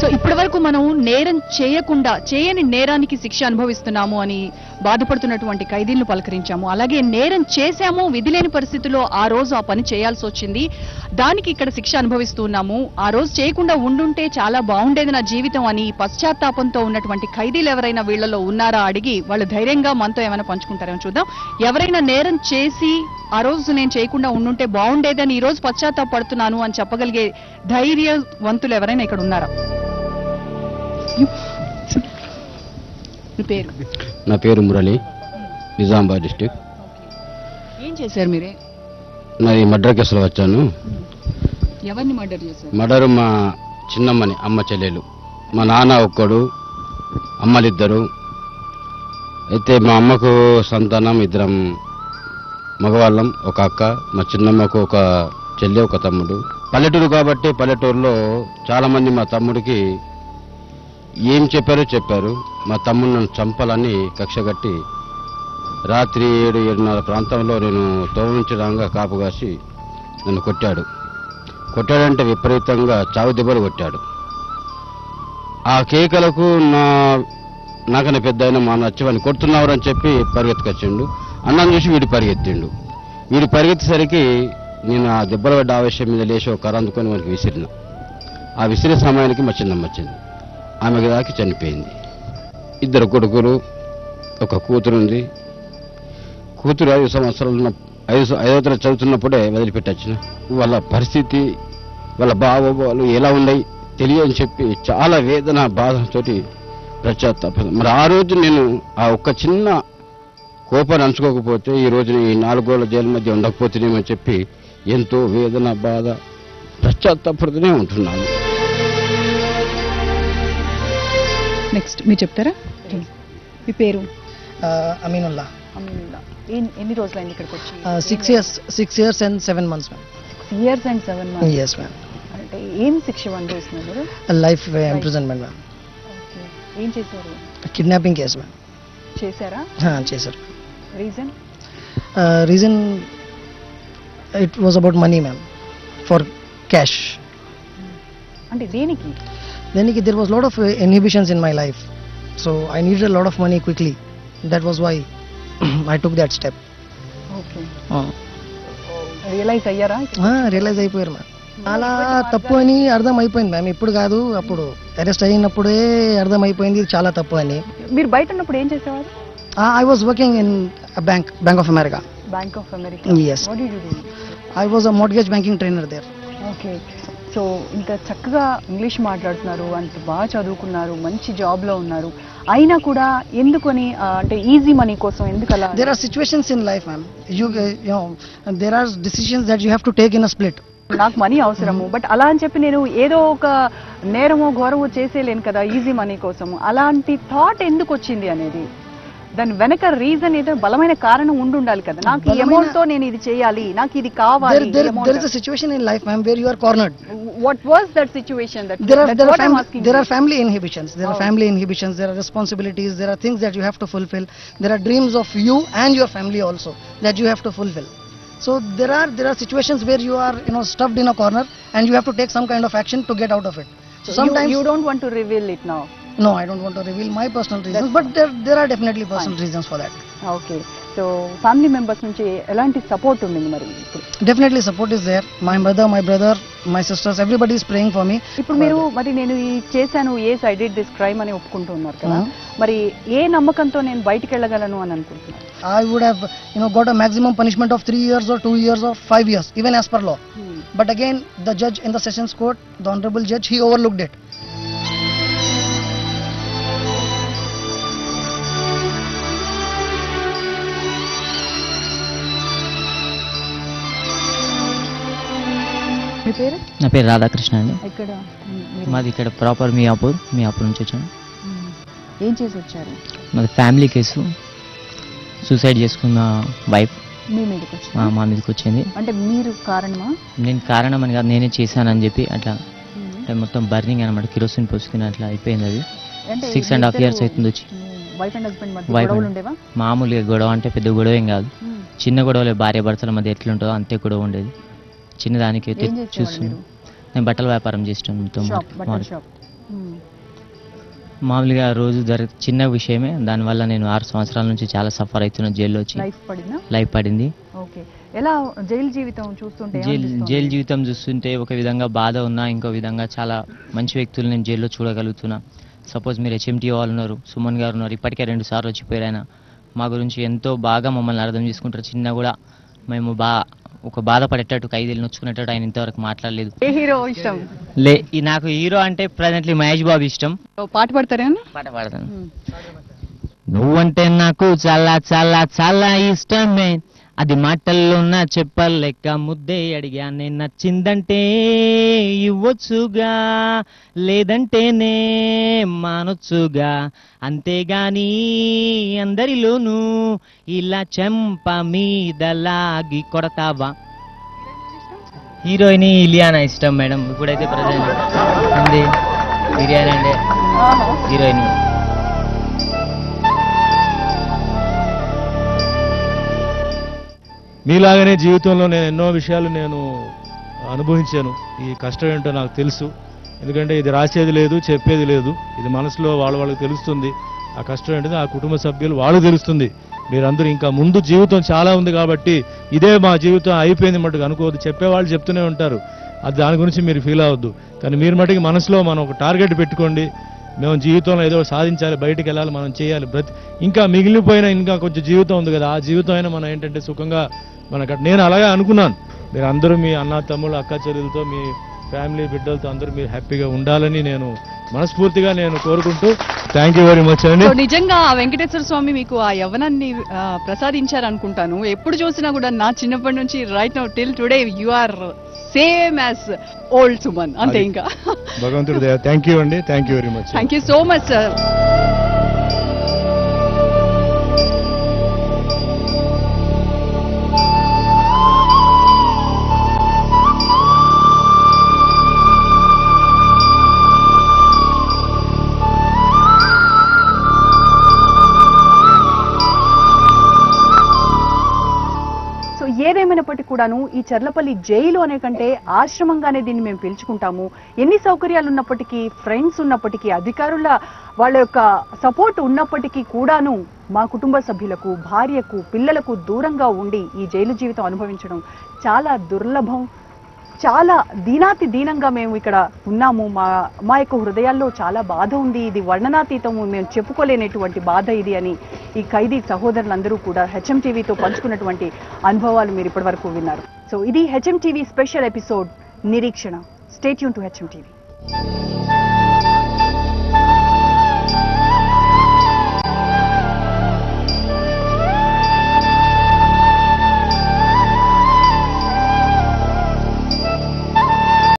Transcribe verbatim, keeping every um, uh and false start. So ఇప్పటివరకు మనం నేరం చేయకుండా చేయని నేరానికి శిక్ష అనుభవిస్తున్నాము అని బాధపడుతున్నటువంటి ఖైదీలను పలకరించాము. అలాగే నేరం చేశాము, విధిలేని పరిస్థితిలో ఆ రోజు ఆ పని చేయాల్సి వచ్చింది, దానికి ఇక్కడ శిక్ష అనుభవిస్తున్నాము. ఆ రోజు చేయకుండా ఉండుంటే చాలా బాగుండేది నా జీవితం అని పశ్చాత్తాపంతో ఉన్నటువంటి ఖైదీలు ఎవరైనా వీళ్ళలో ఉన్నారా అడిగి, వాళ్ళు ధైర్యంగా మనతో ఏమైనా పంచుకుంటారో చూద్దాం. ఎవరైనా నేరం చేసి ఆ రోజు నేను చేయకుండా ఉండుంటే బాగుండేదని ఈ రోజు పశ్చాత్తాపడుతున్నాను అని చెప్పగలిగే ధైర్యవంతులు ఎవరైనా ఇక్కడ ఉన్నారా? నా పేరు మురళి, నిజామాబాద్ డిస్ట్రిక్ట్. ఏం చేశారు మీరే? నాది మర్డర్ కేసులో వచ్చాను. ఎవరిని మర్డర్ చేశారు? మర్డర్ మా చిన్నమ్మని, అమ్మ చెల్లెలు. మా నాన్న ఒక్కడు, అమ్మలిద్దరు. అయితే మా అమ్మకు సంతానం ఇద్దరం మగవాళ్ళం, ఒక అక్క. మా చిన్నమ్మకు ఒక చెల్లె, ఒక తమ్ముడు. పల్లెటూరు కాబట్టి పల్లెటూరులో చాలామంది మా తమ్ముడికి ఏం చెప్పారో చెప్పారు. మా తమ్ముడిని చంపాలని కక్షగట్టి రాత్రి ఏడు ఏడున్నర ప్రాంతంలో నేను తోవించడంగా కాపు కాసి నన్ను కొట్టాడు. కొట్టాడంటే విపరీతంగా చావు దెబ్బలు కొట్టాడు. ఆ కేకలకు నా నాకనే పెద్ద అయినా మా నచ్చవని కొడుతున్నారు అని చెప్పి పరిగెత్తుకొచ్చిండు. అన్నం చూసి వీడు పరిగెత్తిండు. వీడు పరిగెత్తేసరికి నేను ఆ దెబ్బలు పడ్డ ఆవేశం మీద లేచి ఒక కర్ర అందుకొని వానికి విసిరిన. ఆ విసిరే సమయానికి మా చిన్నమ్మ వచ్చింది. ఆమెకు దాకి చనిపోయింది. ఇద్దరు కొడుకులు, ఒక కూతురు ఉంది. కూతురు ఐదు సంవత్సరాలు ఐదు ఐదో తరగతి చదువుతున్నప్పుడే వదిలిపెట్టచ్చిన. వాళ్ళ పరిస్థితి, వాళ్ళ బావోబాలు ఎలా ఉన్నాయి తెలియని చెప్పి చాలా వేదన బాధతో ప్రత్యాత్తాపం. మరి ఆ రోజు నేను ఆ ఒక్క చిన్న కోపాన్ని అంచుకోకపోతే ఈ రోజున ఈ నాలుగోళ్ళ జైలు మధ్య ఉండకపోతేనేమని చెప్పి ఎంతో వేదన బాధ ప్రత్యాత్తాపడుతూనే ఉంటున్నాను. నెక్స్ట్ మీరు చెప్తారా? మీ పేరు? అమీనుల్లా. అమీనుల్లా ఎన్ని రోజులైంది ఇక్కడికి వచ్చి? Six years six years and seven months ma'am. Years and seven months? Yes ma'am. అంటే ఏం శిక్ష అనుభవిస్తున్నారు? Life imprisonment ma'am. ఏం చేశారు? Kidnapping case ma'am. చేశారా? చేశారు. Reason? Reason it was about money ma'am, for cash. అంటే దేనికి? Then there was a lot of inhibitions in my life, so I needed a lot of money quickly. That was why I took that step. Okay. Uh. Realize ayyara? Ah, realize ayyipoyar ma. Ala tappu ani ardham ayyipoyindi ma'am. Ippudu kaadu appudu arrest ayinappude ardham ayyipoyindi chaala tappu ani. Meer bayata unnappudu em chesavaru? Ah, I was working in a bank, Bank of America. Bank of America. Yes. What did you do? I was a mortgage banking trainer there. Okay. So ఇంత చక్కగా English మాట్లాడుతున్నారు, అంత బాగా చదువుకున్నారు, మంచి జాబ్లో ఉన్నారు, అయినా కూడా ఎందుకని అంటే ఈజీ మనీ కోసం ఎందుకు అలా? There are situations in life ma'am, you you there are decisions that you have to take in a split. నాకు మనీ అవసరము, బట్ అలా అని చెప్పి నేను ఏదో ఒక నేరమో ఘోరమో చేసేయలేను కదా ఈజీ మనీ కోసము. అలాంటి థాట్ ఎందుకు వచ్చింది అనేది, దాని వెనక రీజన్ ఏదో బలమైన కారణం ఉండి ఉండాలి కదా. నాకు ఈ అమౌంట్ తో నేను ఇది చేయాలి, నాకు ఇది కావాలి. There is a situation in life ma'am where you are cornered. What was that situation? That there are, there are, fam there are family inhibitions, there oh. are family inhibitions, there are responsibilities, there are things that you have to fulfill, there are dreams of you and your family also that you have to fulfill. So there are there are situations where you are you know stuffed in a corner and you have to take some kind of action to get out of it. So sometimes you, you don't want to reveal it now. No, I don't want to reveal my personal reasons. That's but there there are definitely personal fine. reasons for that. Okay. So family members nunchi elanti support undi mari? Definitely support is there. My mother, my brother, my sisters, everybody is praying for me. Ippudu meeru mari nenu ee chesanu, yes I did this crime ani oppukuntunnaru kada, mari e nammakanto nenu bayitiki ellagalanu ani anukuntunnaru? I would have you know got a maximum punishment of three years or two years or five years even as per law. Hmm. But again the judge in the sessions court, the honorable judge, he overlooked it. నా పేరు రాధాకృష్ణ అండి. మాది ఇక్కడ proper Miyapur. Miyapur నుంచి వచ్చాను. ఏం చేసి వచ్చారు? మాది ఫ్యామిలీ కేసు, సూసైడ్ చేసుకున్న వైఫ్ మా మీదకి వచ్చింది. అంటే మీరు కారణమా? నేను కారణం అని కాదు, నేనే చేశానని చెప్పి అట్లా అంటే మొత్తం బర్నింగ్ అనమాట, కిరోసిన్ పోసుకుని అట్లా అయిపోయింది. అది సిక్స్ అండ్ హాఫ్ ఇయర్స్ అవుతుంది వచ్చి. మామూలుగా గొడవ అంటే పెద్ద గొడవ ఏం కాదు, చిన్న గొడవలే. భార్య భర్తల మధ్య ఎట్లుంటుందో అంతే గొడవ ఉండేది. చిన్నదానికైతే చూస్తున్నాను. నేను బట్టల వ్యాపారం చేసాను, మామూలుగా రోజు జరిగే చిన్న విషయమే, దానివల్ల నేను ఆరు సంవత్సరాల నుంచి చాలా సఫర్ అవుతున్నాను. జైల్లో వచ్చి లైఫ్ పడింది. ఎలా జైలు జీవితం చూస్తుంటే జైలు జీవితం చూస్తుంటే ఒక విధంగా బాధ ఉన్నా, ఇంకో విధంగా చాలా మంచి వ్యక్తులు నేను జైల్లో చూడగలుగుతున్నా. సపోజ్ మీరు హెచ్ఎంటీ వాళ్ళు ఉన్నారు, సుమన్ గారు ఉన్నారు, ఇప్పటికే రెండు సార్లు వచ్చిపోయారు. ఆయన మా గురించి ఎంతో బాగా మమ్మల్ని అర్థం చేసుకుంటారు. చిన్న కూడా మేము బా ఒక బాధపడేటట్టు, ఖైదీలు నొచ్చుకునేటట్టు ఆయన ఇంతవరకు మాట్లాడలేదు. ఏ హీరో ఇష్టం? లే, నాకు హీరో అంటే ప్రెసెంట్లీ మహేష్ బాబు ఇష్టం. పాట పాడతారేమో? పాట పాడతాను. నువ్వంటే నాకు చాలా చాలా చాలా ఇష్టమే, అది మాటల్లోన చెప్పలేక ముద్దే అడిగా, నేను నచ్చిందంటే ఇవ్వచ్చుగా, లేదంటేనే మానొచ్చుగా, అంతేగాని అందరిలోనూ ఇలా చెంప మీద లాగి కొడతావా. హీరోయిన్ ఇలియానా ఇష్టం మేడం. ఇప్పుడైతే ప్రజెంట్ అండి బిర్యానీ అండి హీరోయిన్. మీలాగనే జీవితంలో నేను ఎన్నో విషయాలు నేను అనుభవించాను. ఈ కష్టం ఏంటో నాకు తెలుసు, ఎందుకంటే ఇది రాసేది లేదు, చెప్పేది లేదు, ఇది మనసులో వాళ్ళ వాళ్ళకి తెలుస్తుంది. ఆ కష్టం ఏంటో ఆ కుటుంబ సభ్యులు వాళ్ళు తెలుస్తుంది. మీరందరూ ఇంకా ముందు జీవితం చాలా ఉంది కాబట్టి ఇదే మా జీవితం అయిపోయింది మటుకు అనుకోవద్దు. చెప్పేవాళ్ళు చెప్తూనే ఉంటారు, అది దాని గురించి మీరు ఫీల్ అవ్వద్దు. కానీ మీరు మటుకు మనసులో మనం ఒక టార్గెట్ పెట్టుకోండి, మేము జీవితంలో ఏదో సాధించాలి, బయటకు వెళ్ళాలి, మనం చేయాలి. బ్రతి ఇంకా మిగిలిపోయిన ఇంకా కొంచెం జీవితం ఉంది కదా, ఆ జీవితం అయినా మనం ఏంటంటే సుఖంగా మనకు, నేను అలాగే అనుకున్నాను. మీరు అందరూ మీ అన్న తమ్ముళ్ళు అక్క చెల్లెలతో మీ ఫ్యామిలీ బిడ్డలతో అందరూ మీరు హ్యాపీగా ఉండాలని నేను మనస్ఫూర్తిగా నేను కోరుకుంటూ థ్యాంక్ యూ వెరీ మచ్ అండి. నిజంగా వెంకటేశ్వర స్వామి మీకు ఆ యవ్వనాన్ని ప్రసాదించారనుకుంటాను. ఎప్పుడు చూసినా కూడా నా చిన్నప్పటి నుంచి right now till today you are same as old Suman అంతే. ఇంకా భగవంతుడి దయ. థ్యాంక్ యూ అండి, thank you very much. Thank you so much sir. ఏదేమైనప్పటికీ కూడాను ఈ చర్లపల్లి జైలు అనే కంటే ఆశ్రమంగానే దీన్ని మేము పిలుచుకుంటాము. ఎన్ని సౌకర్యాలు ఉన్నప్పటికీ, ఫ్రెండ్స్ ఉన్నప్పటికీ, అధికారుల వాళ్ళ యొక్క సపోర్ట్ ఉన్నప్పటికీ కూడాను మా కుటుంబ సభ్యులకు, భార్యకు, పిల్లలకు దూరంగా ఉండి ఈ జైలు జీవితం అనుభవించడం చాలా దుర్లభం. చాలా దీనాతి దీనంగా మేము ఇక్కడ ఉన్నాము. మా మా యొక్క హృదయాల్లో చాలా బాధ ఉంది. ఇది వర్ణనాతీతము, మేము చెప్పుకోలేనటువంటి బాధ ఇది అని ఈ ఖైదీ సహోదరులందరూ కూడా హెచ్ఎం టీవీతో పంచుకున్నటువంటి అనుభవాలు మీరు ఇప్పటి వరకు విన్నారు. సో ఇది హెచ్ఎం టీవీ స్పెషల్ ఎపిసోడ్ నిరీక్షణ. Stay tune to HM TV.